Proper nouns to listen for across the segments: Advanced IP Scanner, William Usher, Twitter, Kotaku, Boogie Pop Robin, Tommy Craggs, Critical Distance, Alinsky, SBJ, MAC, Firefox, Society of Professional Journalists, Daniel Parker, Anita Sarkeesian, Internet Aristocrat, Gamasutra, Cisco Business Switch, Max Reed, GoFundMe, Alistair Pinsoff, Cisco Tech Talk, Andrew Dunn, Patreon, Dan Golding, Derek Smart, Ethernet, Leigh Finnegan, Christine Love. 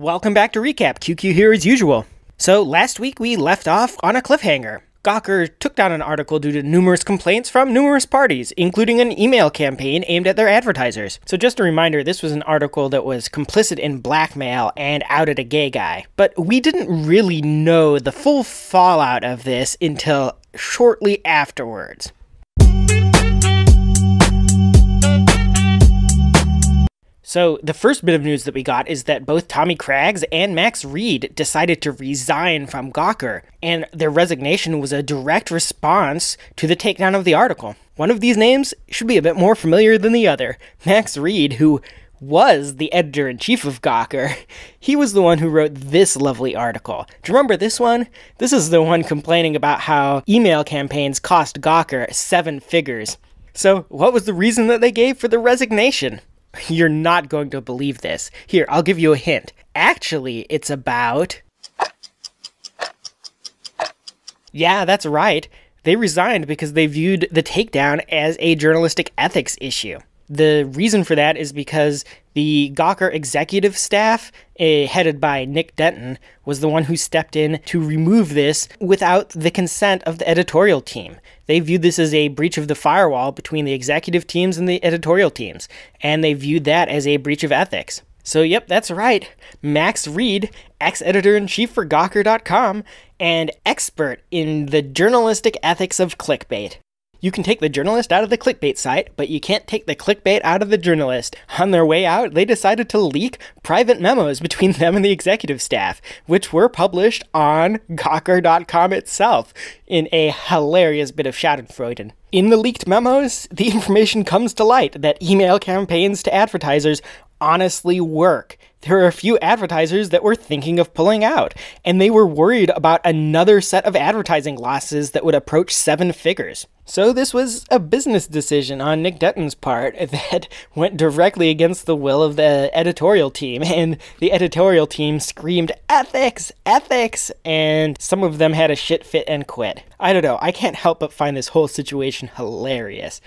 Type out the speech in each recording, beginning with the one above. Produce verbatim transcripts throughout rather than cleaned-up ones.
Welcome back to Recap. Q Q here as usual. So last week we left off on a cliffhanger. Gawker took down an article due to numerous complaints from numerous parties, including an email campaign aimed at their advertisers. So just a reminder, this was an article that was complicit in blackmail and outed a gay guy. But we didn't really know the full fallout of this until shortly afterwards. So the first bit of news that we got is that both Tommy Craggs and Max Reed decided to resign from Gawker, and their resignation was a direct response to the takedown of the article. One of these names should be a bit more familiar than the other. Max Reed, who was the editor-in-chief of Gawker, he was the one who wrote this lovely article. Do you remember this one? This is the one complaining about how email campaigns cost Gawker seven figures. So what was the reason that they gave for the resignation? You're not going to believe this. Here, I'll give you a hint. Actually, it's about... Yeah, that's right. They resigned because they viewed the takedown as a journalistic ethics issue. The reason for that is because the Gawker executive staff, eh, headed by Nick Denton, was the one who stepped in to remove this without the consent of the editorial team. They viewed this as a breach of the firewall between the executive teams and the editorial teams, and they viewed that as a breach of ethics. So yep, that's right. Max Reed, ex-editor-in-chief for Gawker dot com, and expert in the journalistic ethics of clickbait. You can take the journalist out of the clickbait site, but you can't take the clickbait out of the journalist. On their way out, they decided to leak private memos between them and the executive staff, which were published on Gawker dot com itself in a hilarious bit of schadenfreude. In the leaked memos, the information comes to light that email campaigns to advertisers honestly work. There are a few advertisers that were thinking of pulling out, and they were worried about another set of advertising losses that would approach seven figures. So this was a business decision on Nick Denton's part that went directly against the will of the editorial team, and the editorial team screamed, "Ethics! Ethics!" and some of them had a shit fit and quit. I don't know, I can't help but find this whole situation hilarious.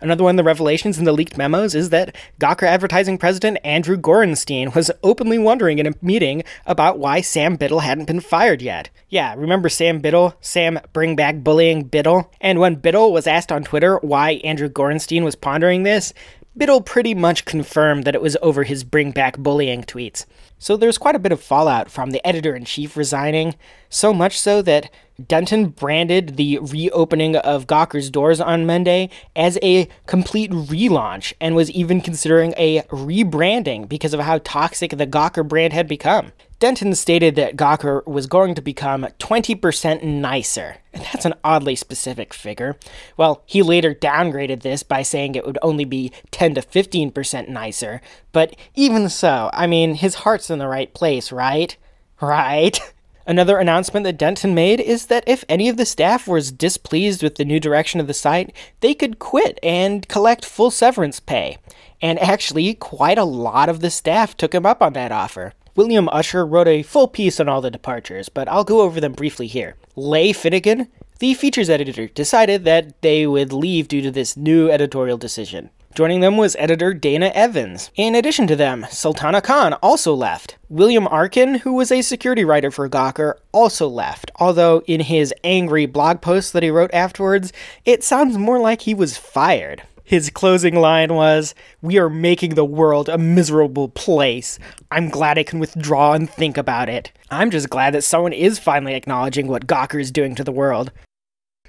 Another one of the revelations in the leaked memos is that Gawker advertising president Andrew Gorenstein was openly wondering in a meeting about why Sam Biddle hadn't been fired yet. Yeah, remember Sam Biddle? Sam Bring Back Bullying Biddle? And when Biddle was asked on Twitter why Andrew Gorenstein was pondering this, Biddle pretty much confirmed that it was over his Bring Back Bullying tweets. So there's quite a bit of fallout from the editor-in-chief resigning, so much so that Denton branded the reopening of Gawker's doors on Monday as a complete relaunch and was even considering a rebranding because of how toxic the Gawker brand had become. Denton stated that Gawker was going to become twenty percent nicer. That's an oddly specific figure. Well, he later downgraded this by saying it would only be ten to fifteen percent nicer, but even so, I mean, his heart's in the right place, right? Right? Another announcement that Denton made is that if any of the staff was displeased with the new direction of the site, they could quit and collect full severance pay. And actually, quite a lot of the staff took him up on that offer. William Usher wrote a full piece on all the departures, but I'll go over them briefly here. Leigh Finnegan, the features editor, decided that they would leave due to this new editorial decision. Joining them was editor Dana Evans. In addition to them, Sultana Khan also left. William Arkin, who was a security writer for Gawker, also left, although in his angry blog post that he wrote afterwards, it sounds more like he was fired. His closing line was, "We are making the world a miserable place. I'm glad I can withdraw and think about it. I'm just glad that someone is finally acknowledging what Gawker is doing to the world."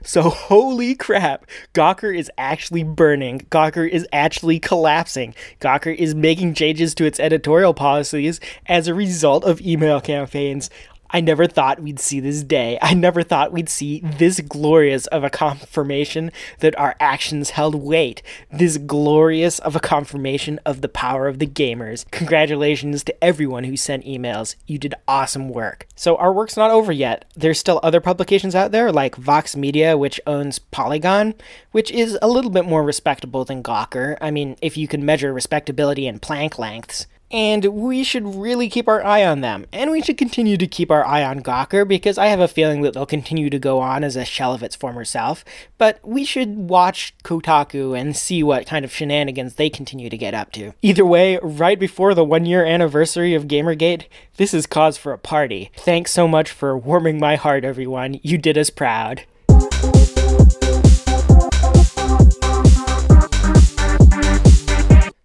So holy crap, Gawker is actually burning, Gawker is actually collapsing, Gawker is making changes to its editorial policies as a result of email campaigns. I never thought we'd see this day. I never thought we'd see this glorious of a confirmation that our actions held weight. This glorious of a confirmation of the power of the gamers. Congratulations to everyone who sent emails. You did awesome work. So our work's not over yet. There's still other publications out there like Vox Media, which owns Polygon, which is a little bit more respectable than Gawker. I mean, if you can measure respectability in plank lengths. and we should really keep our eye on them. And we should continue to keep our eye on Gawker, because I have a feeling that they'll continue to go on as a shell of its former self, but we should watch Kotaku and see what kind of shenanigans they continue to get up to. Either way, right before the one-year anniversary of GamerGate, this is cause for a party. Thanks so much for warming my heart, everyone. You did us proud.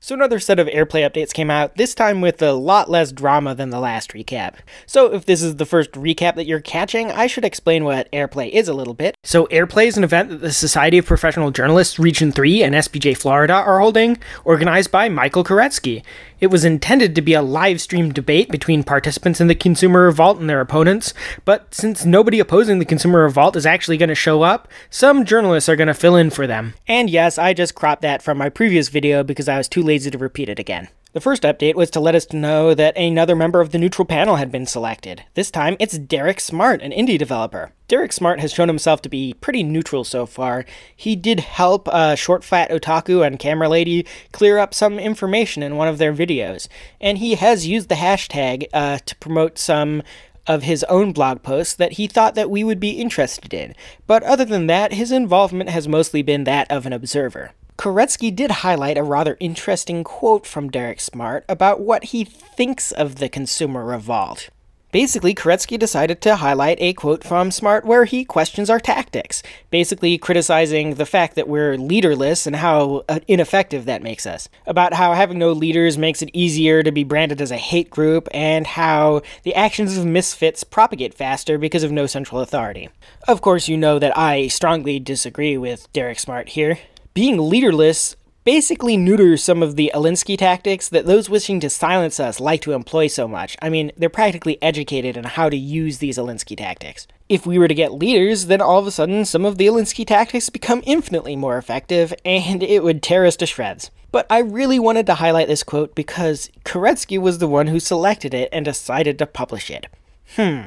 So another set of AirPlay updates came out, this time with a lot less drama than the last recap. So if this is the first recap that you're catching, I should explain what AirPlay is a little bit. So AirPlay is an event that the Society of Professional Journalists Region three and S B J Florida are holding, organized by Michael Koretzky. It was intended to be a live stream debate between participants in the Consumer Revolt and their opponents, but since nobody opposing the Consumer Revolt is actually going to show up, some journalists are going to fill in for them. And yes, I just cropped that from my previous video because I was too lazy to repeat it again. The first update was to let us know that another member of the neutral panel had been selected. This time, it's Derek Smart, an indie developer. Derek Smart has shown himself to be pretty neutral so far. He did help uh, Short Fat Otaku and Camera Lady clear up some information in one of their videos, and he has used the hashtag uh, to promote some of his own blog posts that he thought that we would be interested in. But other than that, his involvement has mostly been that of an observer. Koretzky did highlight a rather interesting quote from Derek Smart about what he thinks of the Consumer Revolt. Basically, Koretzky decided to highlight a quote from Smart where he questions our tactics, basically criticizing the fact that we're leaderless and how ineffective that makes us, about how having no leaders makes it easier to be branded as a hate group, and how the actions of misfits propagate faster because of no central authority. Of course, you know that I strongly disagree with Derek Smart here. Being leaderless basically neuters some of the Alinsky tactics that those wishing to silence us like to employ so much. I mean, they're practically educated on how to use these Alinsky tactics. If we were to get leaders, then all of a sudden some of the Alinsky tactics become infinitely more effective, and it would tear us to shreds. But I really wanted to highlight this quote because Koretzky was the one who selected it and decided to publish it. Hmm,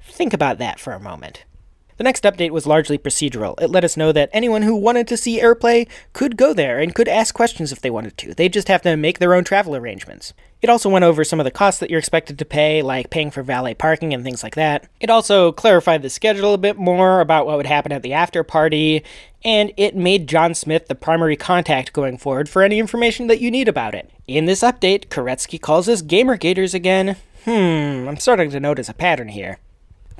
think about that for a moment. The next update was largely procedural. It let us know that anyone who wanted to see AirPlay could go there and could ask questions if they wanted to. They just have to make their own travel arrangements. It also went over some of the costs that you're expected to pay, like paying for valet parking and things like that. It also clarified the schedule a bit more about what would happen at the after party, and it made John Smith the primary contact going forward for any information that you need about it. In this update, Koretzky calls us GamerGaters again. Hmm, I'm starting to notice a pattern here.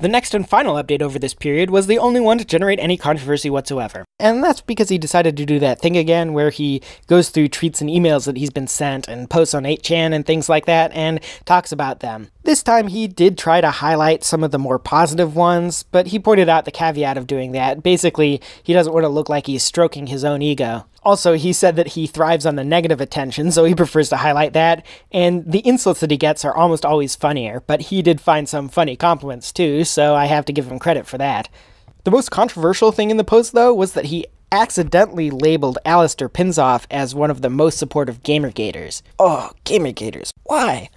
The next and final update over this period was the only one to generate any controversy whatsoever. And that's because he decided to do that thing again where he goes through tweets and emails that he's been sent and posts on eight chan and things like that and talks about them. This time he did try to highlight some of the more positive ones, but he pointed out the caveat of doing that. Basically, he doesn't want to look like he's stroking his own ego. Also, he said that he thrives on the negative attention, so he prefers to highlight that, and the insults that he gets are almost always funnier, but he did find some funny compliments too, so I have to give him credit for that. The most controversial thing in the post, though, was that he accidentally labeled Alistair Pinsoff as one of the most supportive GamerGaters. Oh, GamerGaters. Why?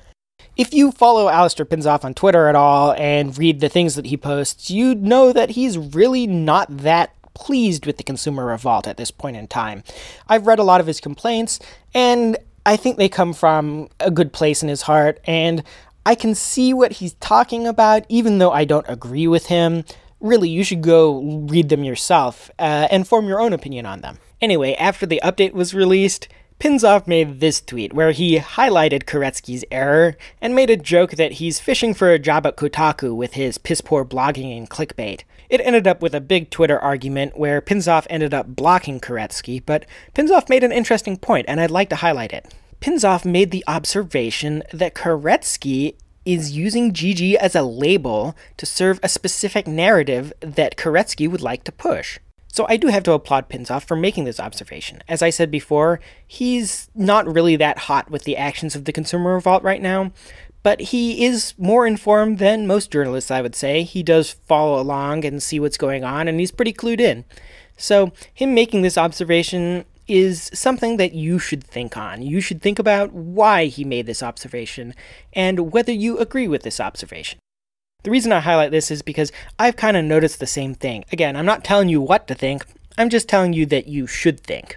If you follow Alistair Pinsoff on Twitter at all and read the things that he posts, you know that he's really not that pleased with the Consumer Revolt at this point in time. I've read a lot of his complaints, and I think they come from a good place in his heart, and I can see what he's talking about, even though I don't agree with him. Really, you should go read them yourself uh, and form your own opinion on them. Anyway, after the update was released, Pinsoff made this tweet where he highlighted Koretzky's error and made a joke that he's fishing for a job at Kotaku with his piss-poor blogging and clickbait. It ended up with a big Twitter argument where Pinsoff ended up blocking Koretzky, but Pinsoff made an interesting point, and I'd like to highlight it. Pinsoff made the observation that Koretzky is using G G as a label to serve a specific narrative that Koretzky would like to push. So I do have to applaud Pinsoff for making this observation. As I said before, he's not really that hot with the actions of the Consumer Revolt right now, but he is more informed than most journalists, I would say. He does follow along and see what's going on, and he's pretty clued in. So him making this observation is something that you should think on. You should think about why he made this observation and whether you agree with this observation. The reason I highlight this is because I've kind of noticed the same thing. Again, I'm not telling you what to think, I'm just telling you that you should think.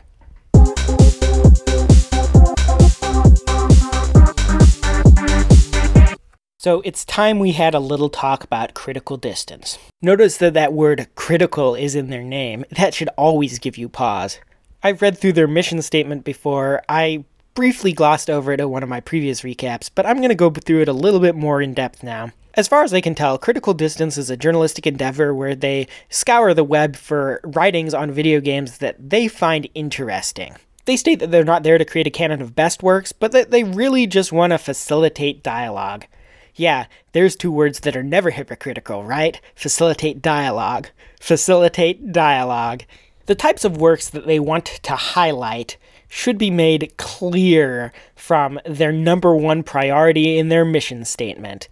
So it's time we had a little talk about critical distance. Notice that that word critical is in their name. That should always give you pause. I've read through their mission statement before. I briefly glossed over it in one of my previous recaps, but I'm going to go through it a little bit more in depth now. As far as I can tell, Critical Distance is a journalistic endeavor where they scour the web for writings on video games that they find interesting. They state that they're not there to create a canon of best works, but that they really just want to facilitate dialogue. Yeah, there's two words that are never hypocritical, right? Facilitate dialogue. Facilitate dialogue. The types of works that they want to highlight should be made clear from their number one priority in their mission statement.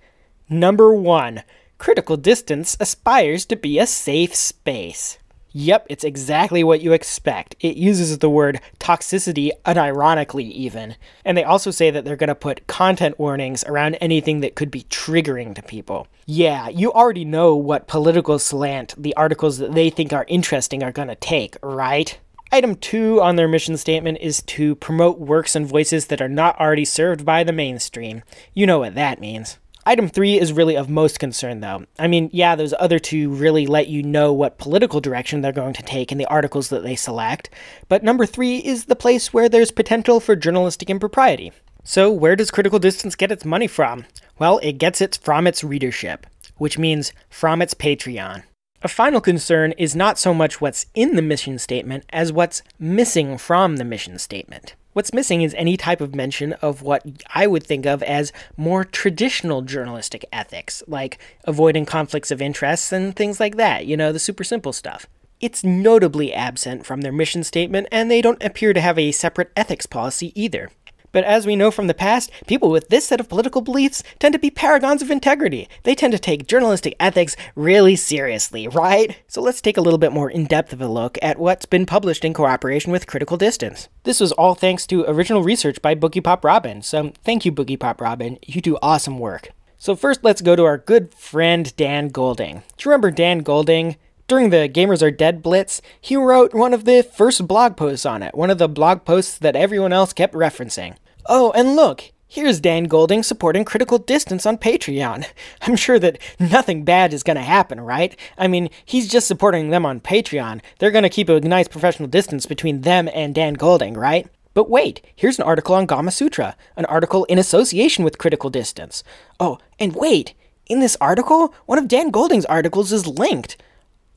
Number one, Critical Distance aspires to be a safe space. Yep, it's exactly what you expect. It uses the word toxicity unironically even. And they also say that they're going to put content warnings around anything that could be triggering to people. Yeah, you already know what political slant the articles that they think are interesting are going to take, right? Item two on their mission statement is to promote works and voices that are not already served by the mainstream. You know what that means. Item three is really of most concern, though. I mean, yeah, those other two really let you know what political direction they're going to take in the articles that they select, but number three is the place where there's potential for journalistic impropriety. So where does Critical Distance get its money from? Well, it gets it from its readership, which means from its Patreon. A final concern is not so much what's in the mission statement as what's missing from the mission statement. What's missing is any type of mention of what I would think of as more traditional journalistic ethics, like avoiding conflicts of interest and things like that, you know, the super simple stuff. It's notably absent from their mission statement, and they don't appear to have a separate ethics policy either. But as we know from the past, people with this set of political beliefs tend to be paragons of integrity. They tend to take journalistic ethics really seriously, right? So let's take a little bit more in-depth of a look at what's been published in cooperation with Critical Distance. This was all thanks to original research by Boogie Pop Robin, so thank you, Boogie Pop Robin. You do awesome work. So first, let's go to our good friend Dan Golding. Do you remember Dan Golding? During the Gamers Are Dead Blitz, he wrote one of the first blog posts on it, one of the blog posts that everyone else kept referencing. Oh, and look, here's Dan Golding supporting Critical Distance on Patreon. I'm sure that nothing bad is going to happen, right? I mean, he's just supporting them on Patreon. They're going to keep a nice professional distance between them and Dan Golding, right? But wait, here's an article on Gamasutra, an article in association with Critical Distance. Oh, and wait, in this article, one of Dan Golding's articles is linked,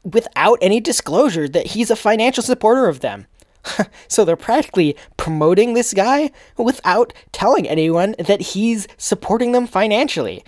without any disclosure that he's a financial supporter of them. So they're practically promoting this guy without telling anyone that he's supporting them financially.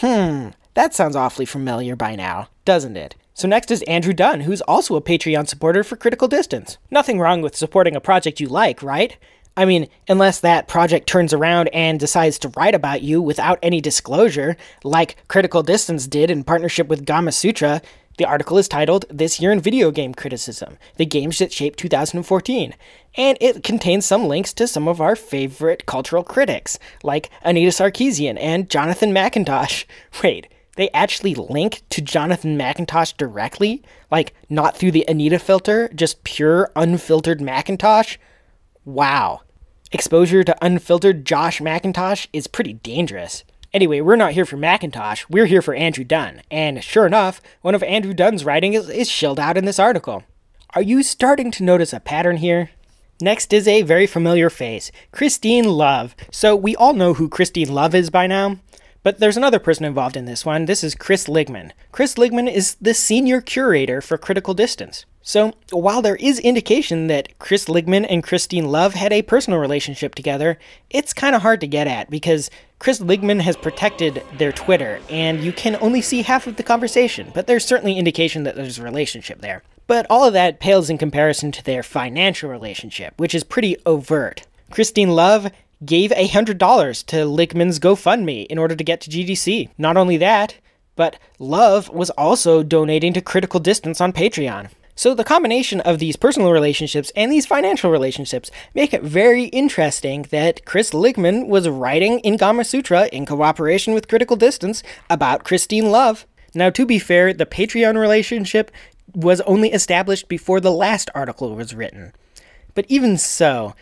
Hmm, that sounds awfully familiar by now, doesn't it? So next is Andrew Dunn, who's also a Patreon supporter for Critical Distance. Nothing wrong with supporting a project you like, right? I mean, unless that project turns around and decides to write about you without any disclosure, like Critical Distance did in partnership with Gamasutra. The article is titled, This Year in Video Game Criticism, The Games That Shaped two thousand fourteen, and it contains some links to some of our favorite cultural critics, like Anita Sarkeesian and Jonathan McIntosh. Wait, they actually link to Jonathan McIntosh directly? Like, not through the Anita filter, just pure, unfiltered McIntosh? Wow. Exposure to unfiltered Josh McIntosh is pretty dangerous. Anyway, we're not here for McIntosh, we're here for Andrew Dunn, and sure enough, one of Andrew Dunn's writing is, is shelled out in this article. Are you starting to notice a pattern here? Next is a very familiar face, Christine Love. So we all know who Christine Love is by now, but there's another person involved in this one. This is Chris Ligman. Chris Ligman is the senior curator for Critical Distance. So while there is indication that Chris Ligman and Christine Love had a personal relationship together, it's kind of hard to get at because Chris Ligman has protected their Twitter and you can only see half of the conversation, but there's certainly indication that there's a relationship there. But all of that pales in comparison to their financial relationship, which is pretty overt. Christine Love gave one hundred dollars to Ligman's GoFundMe in order to get to G D C. Not only that, but Love was also donating to Critical Distance on Patreon. So the combination of these personal relationships and these financial relationships make it very interesting that Chris Ligman was writing in Gamasutra in cooperation with Critical Distance about Christine Love. Now, to be fair, the Patreon relationship was only established before the last article was written. But even so,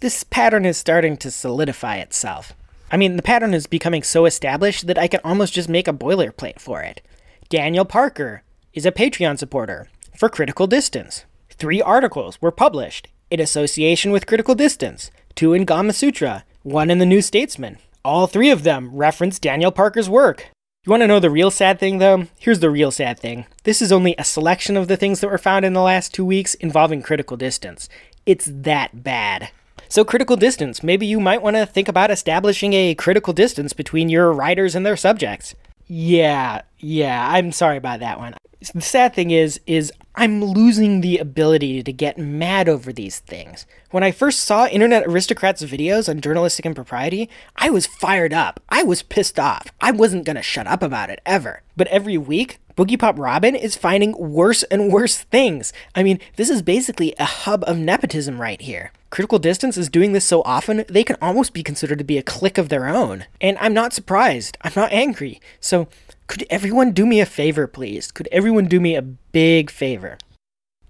this pattern is starting to solidify itself. I mean, the pattern is becoming so established that I can almost just make a boilerplate for it. Daniel Parker is a Patreon supporter for Critical Distance. Three articles were published in association with Critical Distance, two in Gamasutra, one in the New Statesman. All three of them reference Daniel Parker's work. You want to know the real sad thing, though? Here's the real sad thing. This is only a selection of the things that were found in the last two weeks involving Critical Distance. It's that bad. So Critical Distance, maybe you might want to think about establishing a critical distance between your writers and their subjects. Yeah, yeah, I'm sorry about that one. The sad thing is, is I'm losing the ability to get mad over these things. When I first saw Internet Aristocrats' videos on journalistic impropriety, I was fired up. I was pissed off. I wasn't going to shut up about it, ever. But every week, Boogie Pop Robin is finding worse and worse things. I mean, this is basically a hub of nepotism right here. Critical Distance is doing this so often, they can almost be considered to be a clique of their own. And I'm not surprised. I'm not angry. So, could everyone do me a favor, please? Could everyone do me a big favor?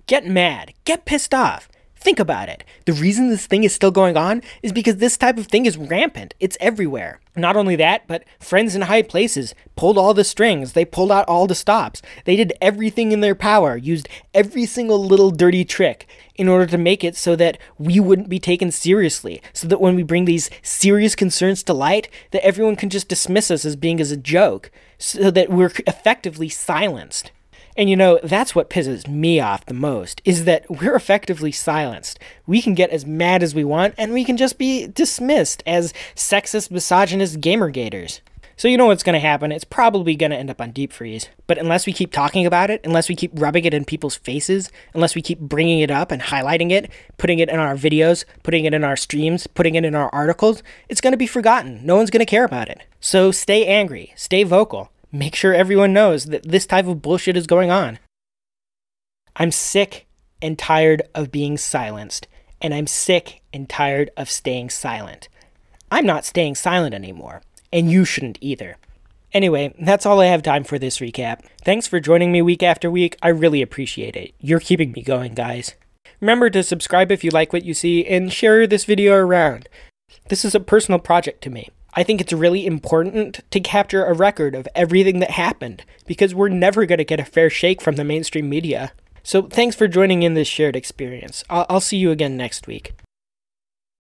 Get mad. Get pissed off. Think about it. The reason this thing is still going on is because this type of thing is rampant. It's everywhere. Not only that, but friends in high places pulled all the strings. They pulled out all the stops. They did everything in their power, used every single little dirty trick in order to make it so that we wouldn't be taken seriously, so that when we bring these serious concerns to light, that everyone can just dismiss us as being as a joke, so that we're effectively silenced. And you know, that's what pisses me off the most, is that we're effectively silenced. We can get as mad as we want, and we can just be dismissed as sexist, misogynist gamergaters. So you know what's going to happen, it's probably going to end up on deep freeze. But unless we keep talking about it, unless we keep rubbing it in people's faces, unless we keep bringing it up and highlighting it, putting it in our videos, putting it in our streams, putting it in our articles, it's going to be forgotten. No one's going to care about it. So stay angry, stay vocal. Make sure everyone knows that this type of bullshit is going on. I'm sick and tired of being silenced, and I'm sick and tired of staying silent. I'm not staying silent anymore, and you shouldn't either. Anyway, that's all I have time for this recap. Thanks for joining me week after week. I really appreciate it. You're keeping me going, guys. Remember to subscribe if you like what you see, and share this video around. This is a personal project to me. I think it's really important to capture a record of everything that happened, because we're never going to get a fair shake from the mainstream media. So thanks for joining in this shared experience. I'll, I'll see you again next week.